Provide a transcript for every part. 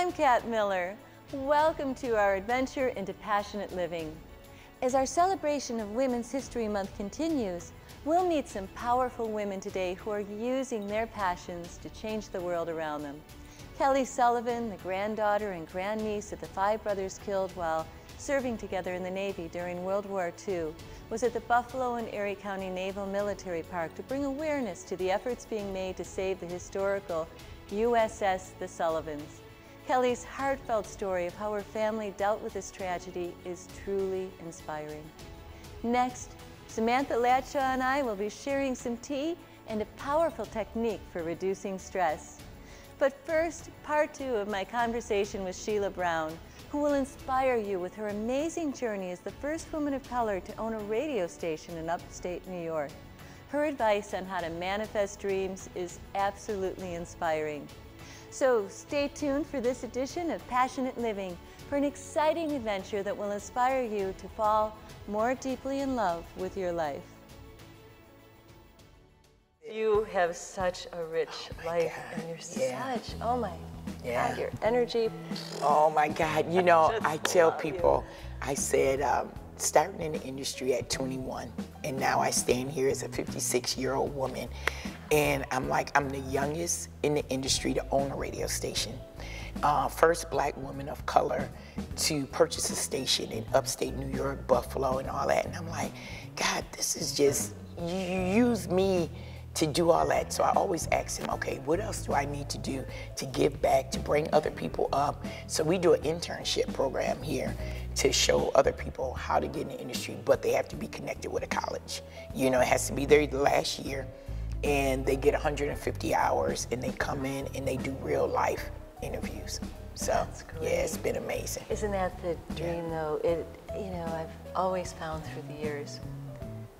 I'm Cat Miller. Welcome to our adventure into passionate living. As our celebration of Women's History Month continues, we'll meet some powerful women today who are using their passions to change the world around them. Kelly Sullivan, the granddaughter and grandniece of the five brothers killed while serving together in the Navy during World War II, was at the Buffalo and Erie County Naval Military Park to bring awareness to the efforts being made to save the historical USS The Sullivans. Kelly's heartfelt story of how her family dealt with this tragedy is truly inspiring. Next, Samantha Latshaw and I will be sharing some tea and a powerful technique for reducing stress. But first, part two of my conversation with Sheila Brown, who will inspire you with her amazing journey as the first woman of color to own a radio station in upstate New York. Her advice on how to manifest dreams is absolutely inspiring. So stay tuned for this edition of Passionate Living for an exciting adventure that will inspire you to fall more deeply in love with your life. You have such a rich life, God. And you're such, oh my God, your energy. Oh my God, you know, I tell people, I said, starting in the industry at 21, and now I stand here as a 56-year-old woman, and I'm like, I'm the youngest in the industry to own a radio station. First black woman of color to purchase a station in upstate New York, Buffalo, and all that. And I'm like, God, this is just, you use me to do all that. So I always ask him, okay, what else do I need to do to give back, to bring other people up? So we do an internship program here to show other people how to get in the industry, but they have to be connected with a college. You know, it has to be their last year, and they get 150 hours, and they come in and they do real life interviews. So yeah, it's been amazing. Isn't that the dream though? You know, I've always found through the years,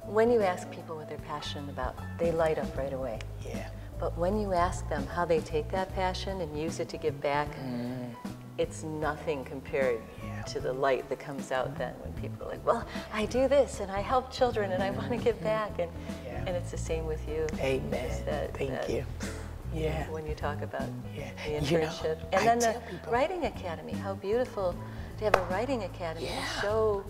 when you ask people what they're passionate about, they light up right away. Yeah. But when you ask them how they take that passion and use it to give back, it's nothing compared to the light that comes out then when people are like, well, I do this and I help children and I want to give back. And and it's the same with you. Amen. Thank you. Yeah. When you talk about the internship. You know, and then the writing academy, how beautiful to have a writing academy to show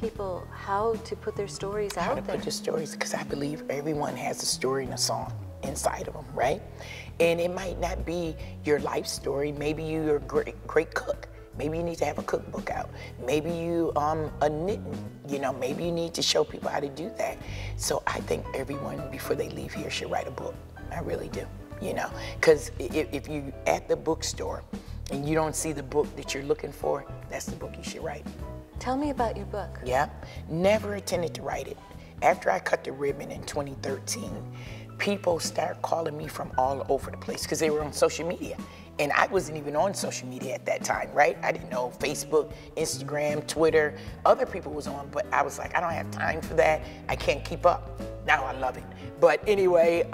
people how to put their stories out there. How to put their stories, because I believe everyone has a story and a song inside of them, right? And it might not be your life story. Maybe you're a great cook. Maybe you need to have a cookbook out. Maybe you a knitting, you know, maybe you need to show people how to do that. So I think everyone, before they leave here, should write a book. I really do, you know? Because if you at the bookstore and you don't see the book that you're looking for, that's the book you should write. Tell me about your book. Yeah, never intended to write it. After I cut the ribbon in 2013, people started calling me from all over the place because they were on social media. And I wasn't even on social media at that time, right? I didn't know Facebook, Instagram, Twitter, other people was on, but I was like, I don't have time for that. I can't keep up. Now I love it. But anyway,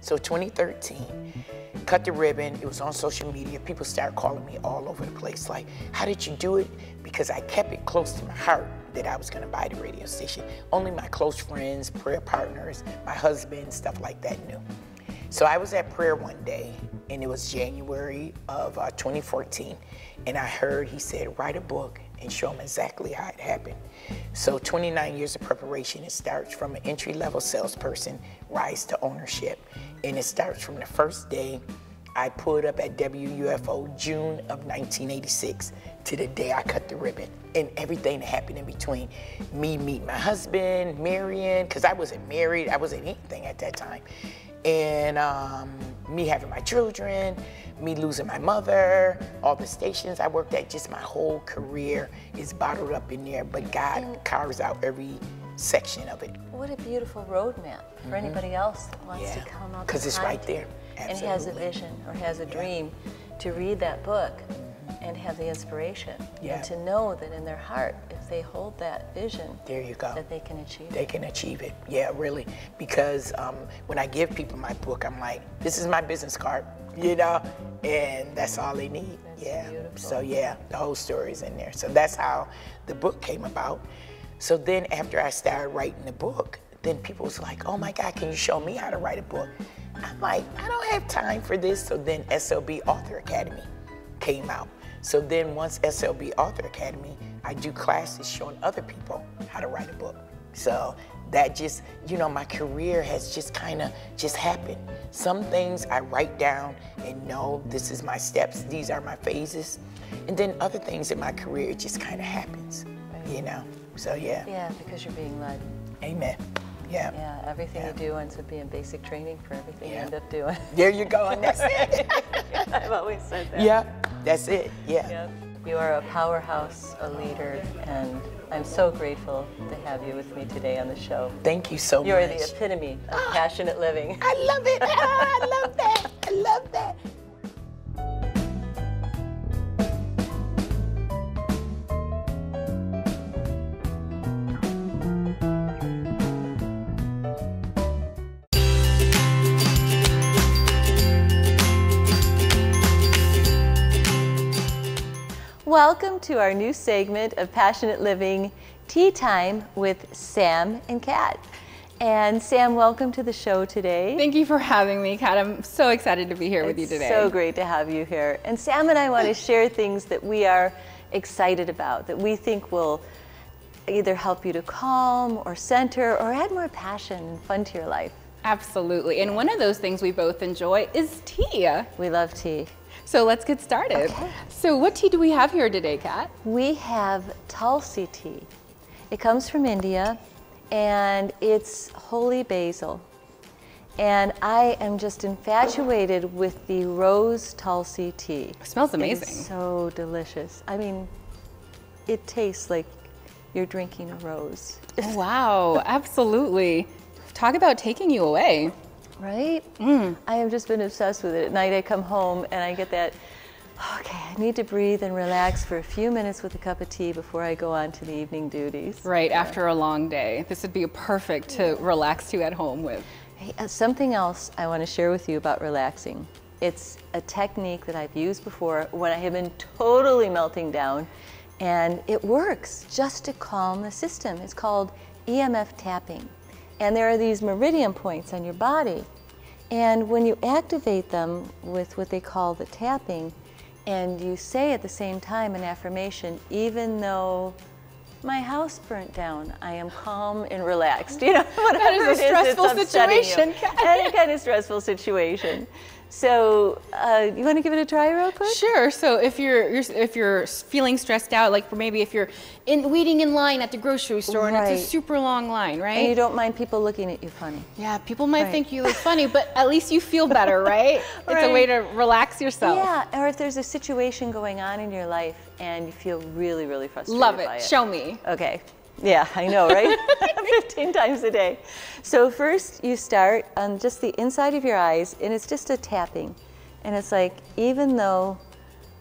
so 2013, cut the ribbon, it was on social media, people started calling me all over the place, like, how did you do it? Because I kept it close to my heart that I was gonna buy the radio station. Only my close friends, prayer partners, my husband, stuff like that knew. So I was at prayer one day, and it was January of 2014, and I heard, he said, write a book and show them exactly how it happened. So 29 years of preparation, it starts from an entry-level salesperson, rise to ownership. And it starts from the first day I pulled up at WUFO, June of 1986, to the day I cut the ribbon. And everything that happened in between, me meeting my husband, Marion, because I wasn't married, I wasn't anything at that time. And me having my children, me losing my mother, all the stations I worked at, just my whole career is bottled up in there, but God carves out every section of it. What a beautiful roadmap for anybody else that wants to come up because it's right there. Absolutely. And has a vision or has a dream to read that book and have the inspiration and to know that in their heart, if they hold that vision, there you go, that they can achieve it. They can achieve it, yeah, really. Because when I give people my book, I'm like, this is my business card, you know, and that's all they need. That's beautiful. So yeah, the whole story's in there. So that's how the book came about. So then after I started writing the book, then people was like, oh my God, can you show me how to write a book? I'm like, I don't have time for this. So then SLB Author Academy came out. So then once SLB Author Academy, I do classes showing other people how to write a book. So that just, you know, my career has just kind of just happened. Some things I write down and know this is my steps, these are my phases. And then other things in my career, it just kind of happens, you know, so yeah. Yeah, because you're being led. Amen. Yeah. Yeah, everything you do ends up being basic training for everything you end up doing. There you go, and that's it. I've always said that. Yeah, that's it, yeah. You are a powerhouse, a leader, and I'm so grateful to have you with me today on the show. Thank you so much. You are the epitome of passionate living. I love it. Oh, I love that. I love that. Welcome to our new segment of Passionate Living, Tea Time with Sam and Kat. And Sam, welcome to the show today. Thank you for having me, Kat. I'm so excited to be here with you today. It's so great to have you here. And Sam and I want to share things that we are excited about, that we think will either help you to calm or center or add more passion and fun to your life. Absolutely. And one of those things we both enjoy is tea. We love tea. So let's get started. Okay. So what tea do we have here today, Kat? We have Tulsi tea. It comes from India, and it's holy basil. And I am just infatuated with the rose Tulsi tea. It smells amazing. It's so delicious. I mean, it tastes like you're drinking a rose. Oh, wow, absolutely. Talk about taking you away. Right? Mm. I have just been obsessed with it. At night I come home and I get that, okay, I need to breathe and relax for a few minutes with a cup of tea before I go on to the evening duties. Right, after a long day. This would be perfect to relax you at home with. Hey, something else I want to share with you about relaxing. It's a technique that I've used before when I have been totally melting down, and it works just to calm the system. It's called EMF tapping. And there are these meridian points on your body. And when you activate them with what they call the tapping, and you say at the same time an affirmation, even though my house burnt down, I am calm and relaxed. You know, whatever it is, it's upsetting you. That is a kind of stressful situation. So you want to give it a try real quick? Sure. So if you're feeling stressed out, like maybe if you're waiting in line at the grocery store and it's a super long line, right? And you don't mind people looking at you funny. Yeah, people might think you look funny, but at least you feel better, right? It's a way to relax yourself. Yeah, or if there's a situation going on in your life and you feel really, really frustrated by it. Love it. Show me. Okay. Yeah, I know, right? 15 times a day. So first you start on just the inside of your eyes, and it's just a tapping. And it's like, even though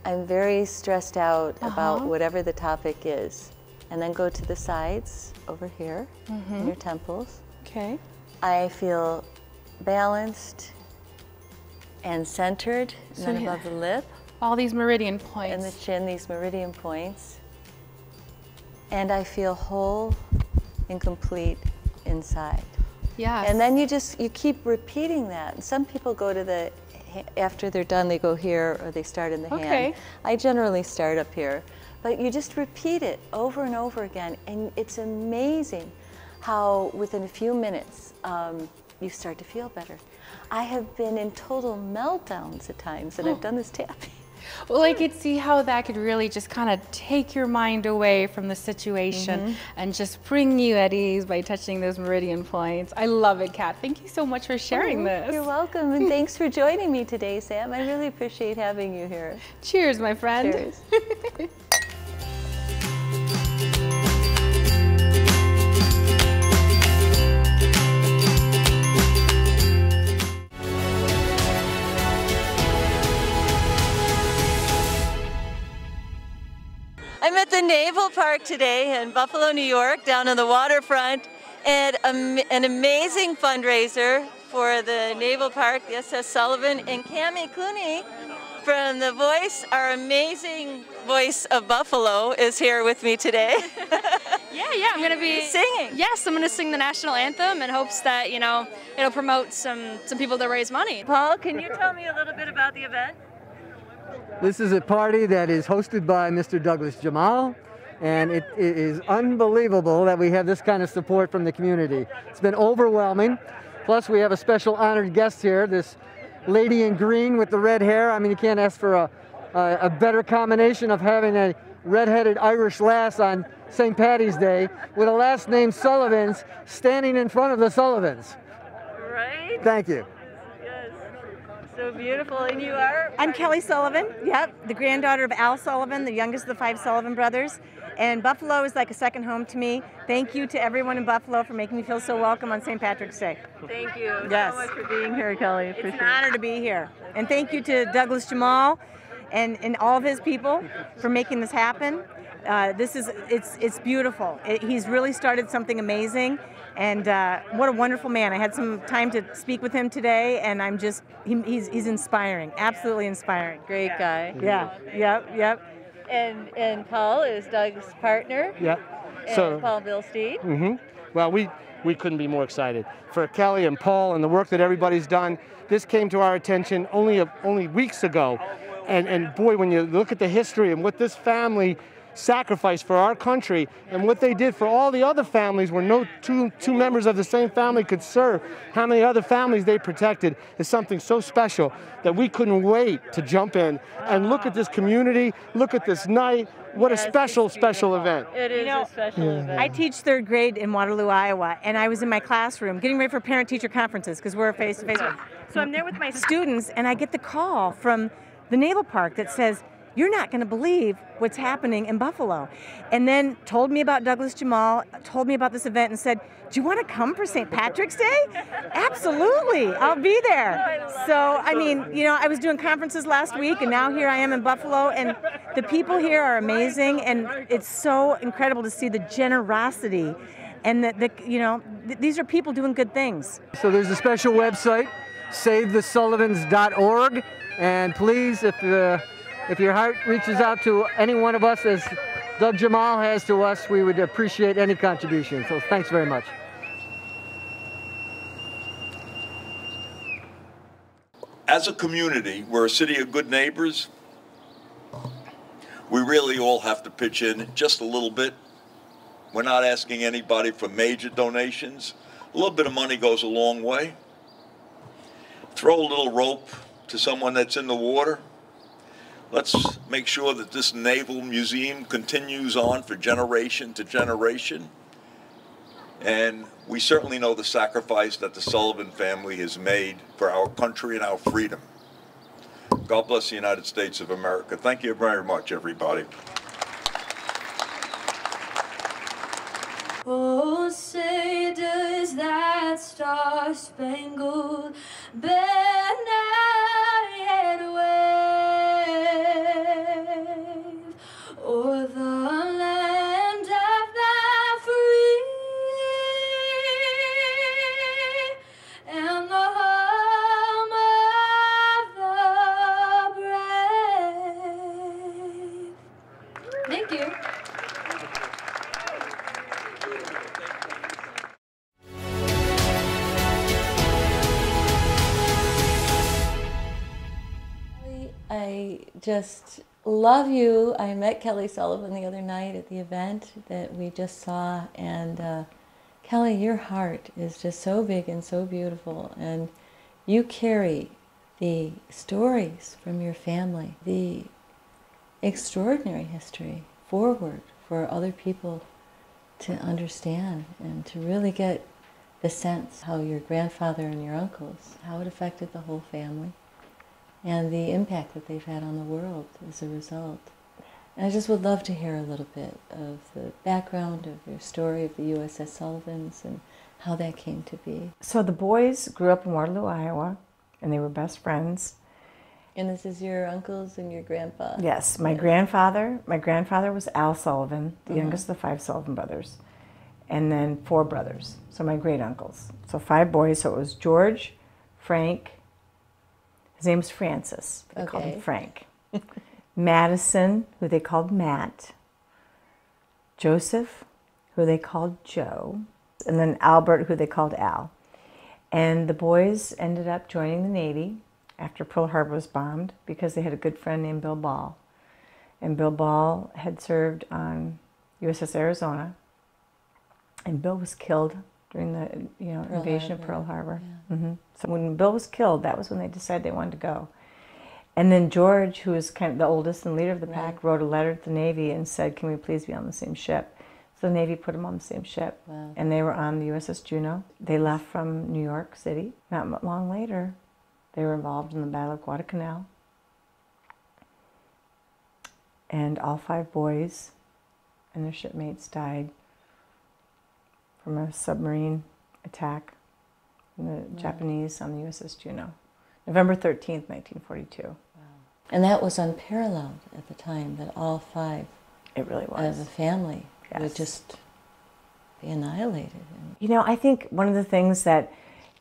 I'm very stressed out about whatever the topic is, and then go to the sides over here, in your temples. Okay. I feel balanced and centered, so and then above the lip. All these meridian points. And the chin, these meridian points. And I feel whole and complete inside. Yeah. And then you keep repeating that. And some people go to the, after they're done, they go here or they start in the hand. I generally start up here. But you just repeat it over and over again. And it's amazing how within a few minutes, you start to feel better. I have been in total meltdowns at times and I've done this tapping. Well, I could see how that could really just kind of take your mind away from the situation and just bring you at ease by touching those meridian points. I love it, Kat. Thank you so much for sharing this. You're welcome, and thanks for joining me today, Sam. I really appreciate having you here. Cheers, my friend. Cheers. I'm at the Naval Park today in Buffalo, New York, down on the waterfront, at an amazing fundraiser for the Naval Park, the USS Sullivan, and Cammy Clooney from The Voice, our amazing voice of Buffalo, is here with me today. Yeah, I'm gonna be singing. Yes, I'm gonna sing the national anthem in hopes that, you know, it'll promote some people to raise money. Paul, can you tell me a little bit about the event? This is a party that is hosted by Mr. Douglas Jemal, and it is unbelievable that we have this kind of support from the community. It's been overwhelming. Plus, we have a special honored guest here, this lady in green with the red hair. I mean, you can't ask for a better combination of having a redheaded Irish lass on St. Patty's Day with a last name Sullivans standing in front of the Sullivans. Right? Thank you. So beautiful, and you are? I'm Kelly Sullivan, yep, the granddaughter of Al Sullivan, the youngest of the 5 Sullivan brothers, and Buffalo is like a second home to me. Thank you to everyone in Buffalo for making me feel so welcome on St. Patrick's Day. Thank you so much for being here, Kelly. It's an honor to be here, and thank you to Douglas Jemal and all of his people for making this happen. It's beautiful. He's really started something amazing, and what a wonderful man. I had some time to speak with him today, and I'm just, he's inspiring, absolutely inspiring. Great guy. Yeah, yep. And Paul is Doug's partner. Yep. And Paul Bilstein. Well, we couldn't be more excited for Kelly and Paul and the work that everybody's done. This came to our attention only weeks ago, and boy, when you look at the history and what this family sacrifice for our country and what they did for all the other families where no two members of the same family could serve, how many other families they protected is something so special that we couldn't wait to jump in and look at this community, look at this night. What a special, special event. It is a special event. I teach 3rd grade in Waterloo, Iowa, and I was in my classroom getting ready for parent-teacher conferences because we're face-to-face. So I'm there with my students, and I get the call from the Naval Park that says, "You're not going to believe what's happening in Buffalo." And then told me about Douglas Jemal, told me about this event, and said, "Do you want to come for St. Patrick's Day?" Absolutely, I'll be there. So, I mean, you know, I was doing conferences last week, and now here I am in Buffalo, and the people here are amazing, and it's so incredible to see the generosity and these are people doing good things. So there's a special website, SaveTheSullivans.org, and please, if your heart reaches out to any one of us as Doug Jemal has to us, we would appreciate any contribution. So thanks very much. As a community, we're a city of good neighbors. We really all have to pitch in just a little bit. We're not asking anybody for major donations. A little bit of money goes a long way. Throw a little rope to someone that's in the water. Let's make sure that this Naval Museum continues on for generation to generation. And we certainly know the sacrifice that the Sullivan family has made for our country and our freedom. God bless the United States of America. Thank you very much, everybody. Oh, say does that star-spangled banner yet wave o'er the land of the free and the home of the brave? Thank you. I just love you. I met Kelly Sullivan the other night at the event that we just saw, and Kelly, your heart is just so big and so beautiful, and you carry the stories from your family, the extraordinary history forward for other people to understand and to really get the sense how your grandfather and your uncles, how it affected the whole family, and the impact that they've had on the world as a result. And I just would love to hear a little bit of the background of your story of the USS Sullivans and how that came to be. So the boys grew up in Waterloo, Iowa, and they were best friends. And this is your uncles and your grandpa? Yes, my grandfather. My grandfather was Al Sullivan, the youngest of the 5 Sullivan brothers, and then 4 brothers, so my great uncles. So 5 boys, so it was George, Frank, his name was Francis, but they called him Frank. Madison, who they called Matt. Joseph, who they called Joe. And then Albert, who they called Al. And the boys ended up joining the Navy after Pearl Harbor was bombed because they had a good friend named Bill Ball. And Bill Ball had served on USS Arizona. And Bill was killed during the invasion of Pearl Harbor. Yeah. Mm-hmm. So when Bill was killed, that was when they decided they wanted to go. And then George, who was kind of the oldest and leader of the pack, wrote a letter to the Navy and said, can we please be on the same ship? So the Navy put them on the same ship. Wow. And they were on the USS Juneau. They left from New York City. Not long later, they were involved in the Battle of Guadalcanal. And all 5 boys and their shipmates died from a submarine attack from the Japanese on the USS Juneau. November 13th, 1942. Wow. And that was unparalleled at the time, that all 5 it really was. Of the family would just be annihilated. You know, I think one of the things that,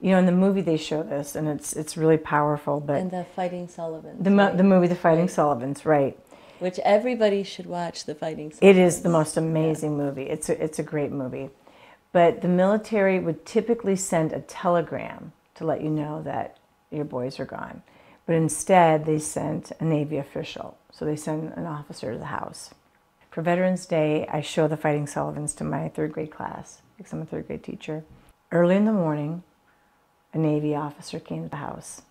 you know, in the movie they show this, and it's really powerful. But in The Fighting Sullivans. The movie The Fighting Sullivans, right. Which everybody should watch, The Fighting Sullivans. It is the most amazing movie. It's a great movie. But the military would typically send a telegram to let you know that your boys are gone. But instead, they sent a Navy official. So they sent an officer to the house. For Veterans Day, I show The Fighting Sullivans to my 3rd grade class, because I'm a 3rd grade teacher. Early in the morning, a Navy officer came to the house.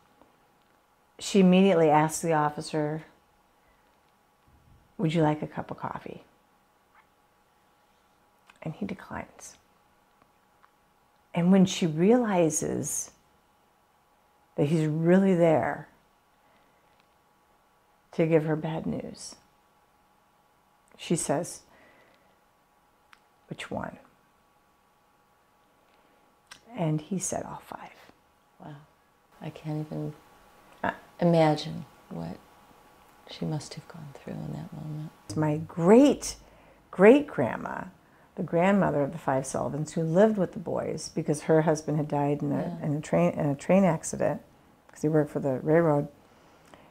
She immediately asked the officer, would you like a cup of coffee? And he declines. And when she realizes that he's really there to give her bad news, she says, which one? And he said, all 5. Wow. I can't even imagine what she must have gone through in that moment. My great-great-grandma, the grandmother of the 5 Sullivans, who lived with the boys because her husband had died in a train accident because he worked for the railroad.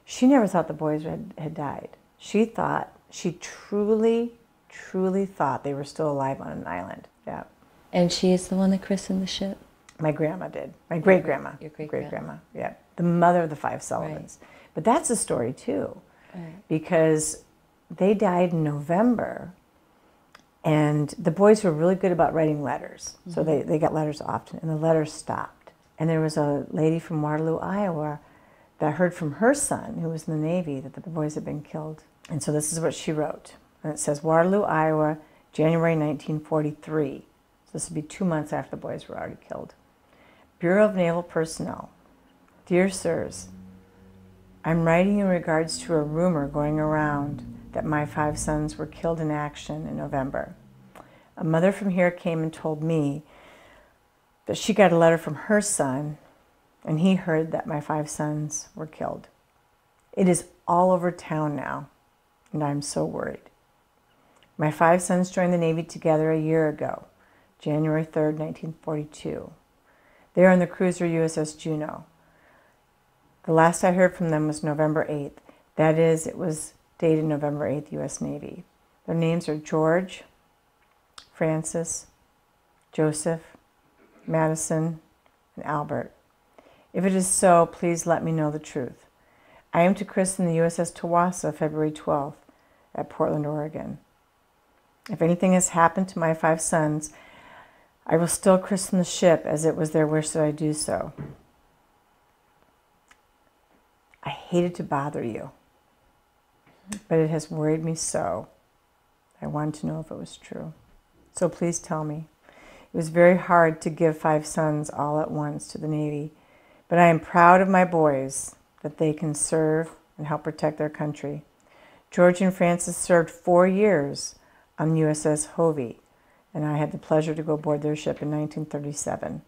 She never thought the boys had died. She thought, she truly, truly thought they were still alive on an island. Yeah. And she is the one that christened the ship? My grandma did. My great-grandma. Your great-grandma. Yeah. The mother of the 5 Sullivans. Right. But that's a story, too, because they died in November. And the boys were really good about writing letters, so they got letters often, and the letters stopped. And there was a lady from Waterloo, Iowa, that heard from her son, who was in the Navy, that the boys had been killed. And so this is what she wrote. And it says, Waterloo, Iowa, January 1943. So this would be 2 months after the boys were already killed. Bureau of Naval Personnel, dear sirs, I'm writing in regards to a rumor going around that my 5 sons were killed in action in November. A mother from here came and told me that she got a letter from her son, and he heard that my 5 sons were killed. It is all over town now, and I'm so worried. My 5 sons joined the Navy together a year ago, January 3rd, 1942. They are on the cruiser USS Juneau. The last I heard from them was November 8th. That is, it was dated November 8th, U.S. Navy. Their names are George, Francis, Joseph, Madison, and Albert. If it is so, please let me know the truth. I am to christen the USS Tawasa February 12th at Portland, Oregon. If anything has happened to my 5 sons, I will still christen the ship as it was their wish that I do so. I hated to bother you, but it has worried me so. I wanted to know if it was true. So please tell me. It was very hard to give 5 sons all at once to the Navy, but I am proud of my boys that they can serve and help protect their country. George and Francis served 4 years on USS Hovey, and I had the pleasure to go aboard their ship in 1937.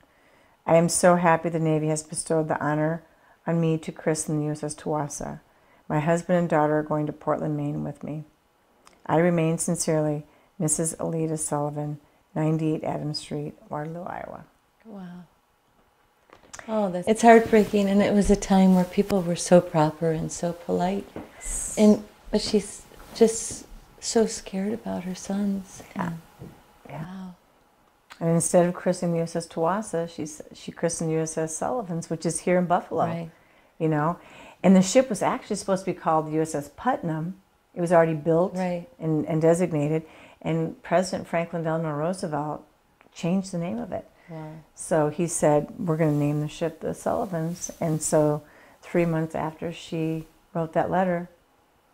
I am so happy the Navy has bestowed the honor on me to christen the USS Tawasa. My husband and daughter are going to Portland, Maine with me. I remain sincerely, Mrs. Alita Sullivan, 98 Adams Street, Waterloo, Iowa. Wow. Oh, that's... It's heartbreaking, and it was a time where people were so proper and so polite. And but she's just so scared about her sons. And, wow. And instead of christening the USS Tawasa, she christened the USS Sullivans, which is here in Buffalo. Right. you know. And the ship was actually supposed to be called the USS Putnam. It was already built and designated. And President Franklin Delano Roosevelt changed the name of it. Yeah. So he said, we're going to name the ship the Sullivans. And so 3 months after she wrote that letter,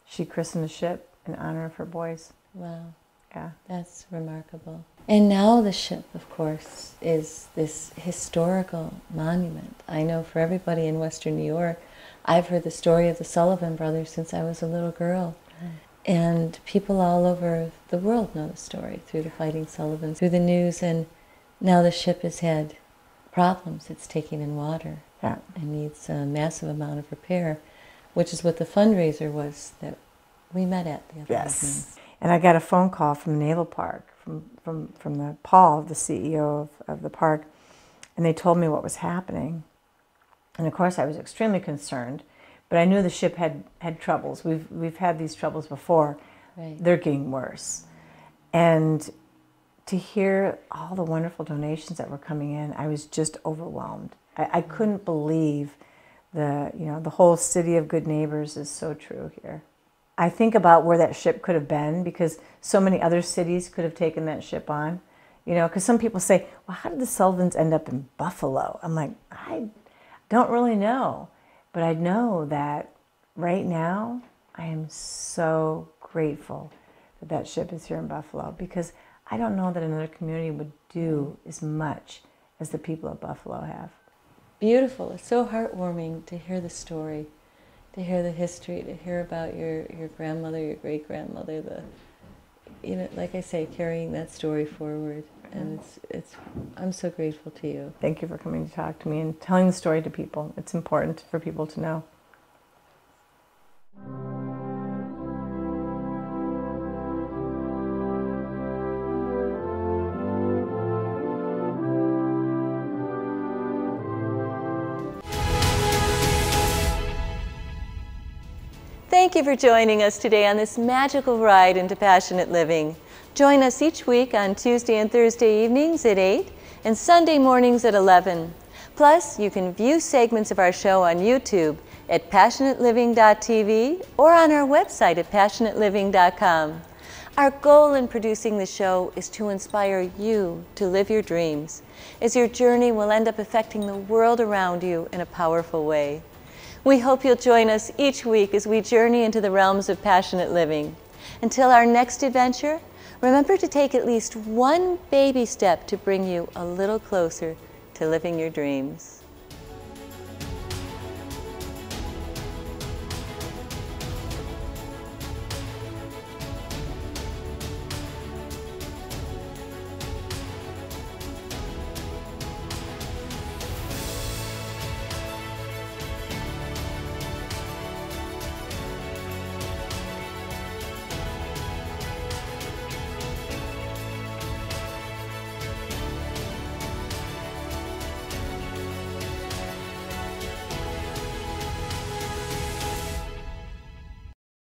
she christened the ship in honor of her boys. Wow. Yeah. That's remarkable. And now the ship, of course, is this historical monument. I know for everybody in Western New York, I've heard the story of the Sullivan brothers since I was a little girl. And people all over the world know the story through the Fighting Sullivans, through the news, and now the ship has had problems. It's taking in water and needs a massive amount of repair, which is what the fundraiser was that we met at the other evening. And I got a phone call from the Naval Park, from the Paul, the CEO of the park, and they told me what was happening. And of course I was extremely concerned, but I knew the ship had troubles. We've had these troubles before. Right. They're getting worse. And to hear all the wonderful donations that were coming in, I was just overwhelmed. I couldn't believe the whole city of good neighbors is so true here. I think about where that ship could have been, because so many other cities could have taken that ship on. You know, because some people say, well, how did the Sullivans end up in Buffalo? I'm like, I don't really know. But I know that right now I am so grateful that that ship is here in Buffalo, because I don't know that another community would do as much as the people of Buffalo have. Beautiful. It's so heartwarming to hear the story, to hear the history, to hear about your grandmother, your great-grandmother, like I say, carrying that story forward. And I'm so grateful to you. Thank you for coming to talk to me and telling the story to people. It's important for people to know. Thank you for joining us today on this magical ride into passionate living. Join us each week on Tuesday and Thursday evenings at 8 and Sunday mornings at 11. Plus, you can view segments of our show on YouTube at passionateliving.tv or on our website at passionateliving.com. Our goal in producing the show is to inspire you to live your dreams, as your journey will end up affecting the world around you in a powerful way. We hope you'll join us each week as we journey into the realms of passionate living. Until our next adventure, remember to take at least one baby step to bring you a little closer to living your dreams.